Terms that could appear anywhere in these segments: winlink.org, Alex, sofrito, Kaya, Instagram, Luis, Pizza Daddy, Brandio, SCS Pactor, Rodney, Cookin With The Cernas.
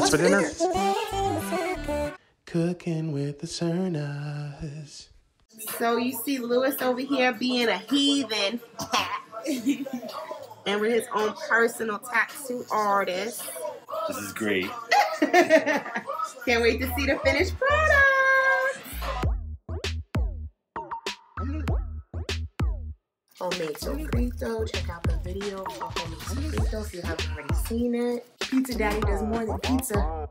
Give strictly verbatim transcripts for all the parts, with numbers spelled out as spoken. What's for dinner? Cooking with the Cernas. So you see Luis over here being a heathen. And with his own personal tattoo artist. This is great. Can't wait to see the finished product. Homemade sofrito. Check out the video for homemade sofrito if you haven't already seen it. Pizza Daddy does more than pizza.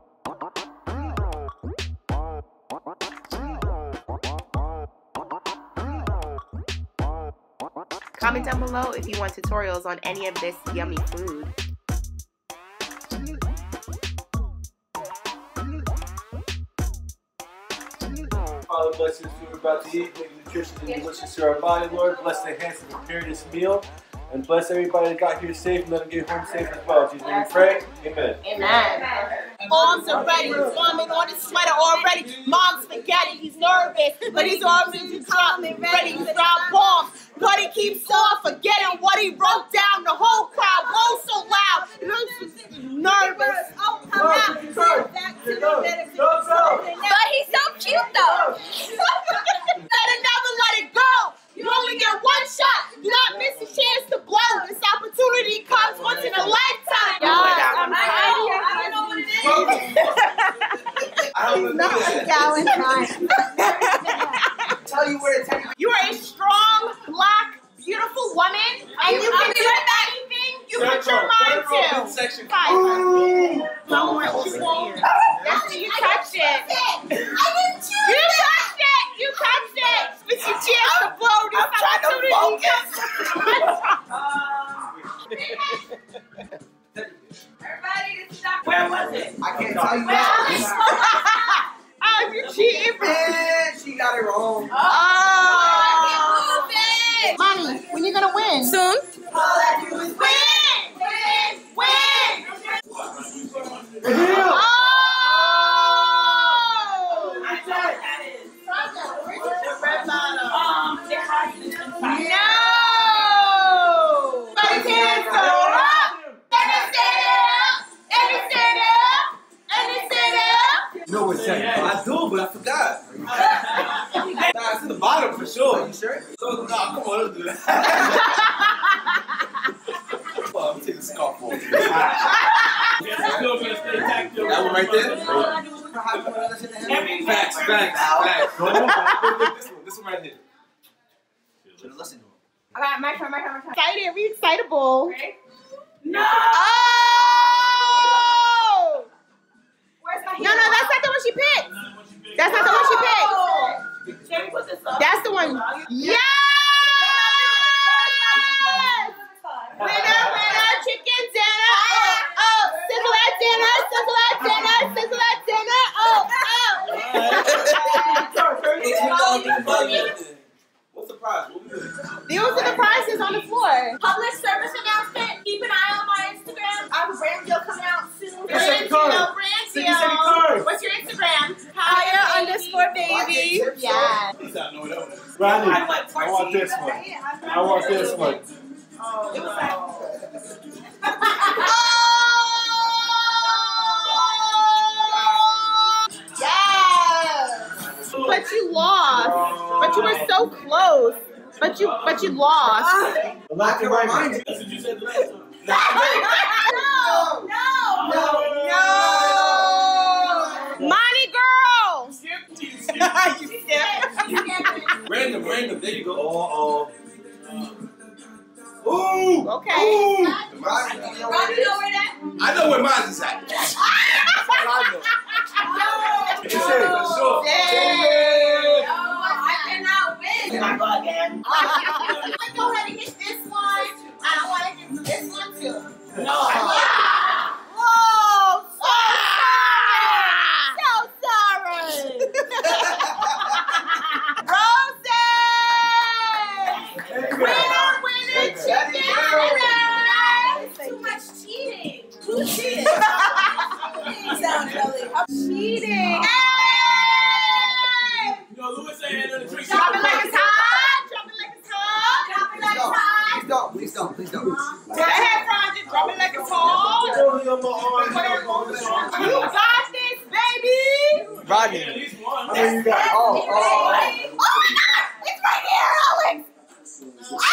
Comment down below if you want tutorials on any of this yummy food. Father, bless this food we're about to eat, make it nutritious and delicious to our body, Lord. Bless the hands that prepare this meal, and bless everybody that got here safe, and let them get home safe as well. Jesus, we pray. Amen. Amen. Arms are ready. He's warming on his sweater already. Mom's spaghetti. He's nervous, but his arms are dropping, ready. He's dropping bombs. But he keeps on forgetting what he wrote down. The whole crowd goes so loud. He's nervous. Oh, come out. Sit back to the medicine. Tell you where to tell you. You are a strong, black, beautiful woman, and you, you can do anything you put your mind to. Five. Don't worry, you won't. After you touch it. I didn't choose it. You touched it. You touched it. It's your chance to blow this opportunity. Everybody, this is not. Where was it? I can't tell you that. Oh, you cheating, she got it wrong. Oh, oh. I can't move it. Mommy, when you gonna win? Soon. All I do is win, win, win. win. Oh! I know what that is. The red bottom. Um, it's hard to do. No! I do, but I forgot. Nah, it's in the bottom for sure. Are you sure? So, nah, come on, let's do that. Well, I'm gonna take the scarf off. That one right there? Facts, facts, facts. This one, this one right here. Listen to him. All right, my turn, my turn, my turn. Excited, we excitable. Right? No! Oh! Where's my no, no, that's not the one she picked. That's not the one she picked. Can we put this up? That's the one. Yes! Winner, winner, chicken dinner. Oh, oh, sizzle at dinner, sizzle at dinner, sizzle at dinner. Oh, oh. What's the prize? These are the prizes on the floor. Public service announcement. Keep an eye on my Instagram. I'm Brandio coming out soon. Brandio, Brandio. What's your Instagram? Kaya underscore baby. Yeah. Brandy, I want, I want this one. I want this one. Oh, it was like... Oh! Yes! But you lost. But you were so close. But you, but you lost. I'm not gonna remind you. That's what you said last time. No! No! No! No! You can't. Random, random. There you go. Oh, oh. Ooh. Okay. Ooh. I know where mine is at. I know. No. No. Dang. No, I cannot win. Can I go again? I don't want to get this one. I don't want to get this one too. No. I whoa. So sorry. So sorry. Cheating! Hey! You know, Luis ain't had nothing to drink. Drop it like it's hot! Drop it like it's hot! Drop it like it's hot! Please don't, please don't, please don't. Go ahead, Ron, just drop it like it's hot! them on. You got this, baby. Rodney. At least one. I mean, you got oh, oh, oh. Oh my God! It's right here, Alex. Ah!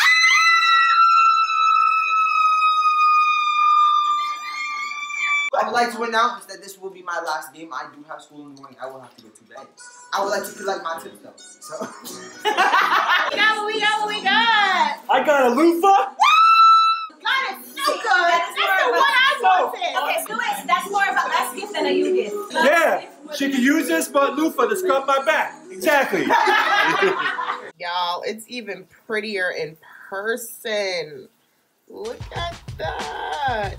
I would like to announce that this will be my last game. I do have school in the morning. I will have to go to bed. I would like to collect my tips though. So. We got what we got. What we got? I got a loofah. God, it's so good. That's the one I wanted. Okay, so wait, that's more of a last gift than a you gift. Yeah, she could use this, but loofah to scrub my back. Exactly. Y'all, it's even prettier in person. Look at that.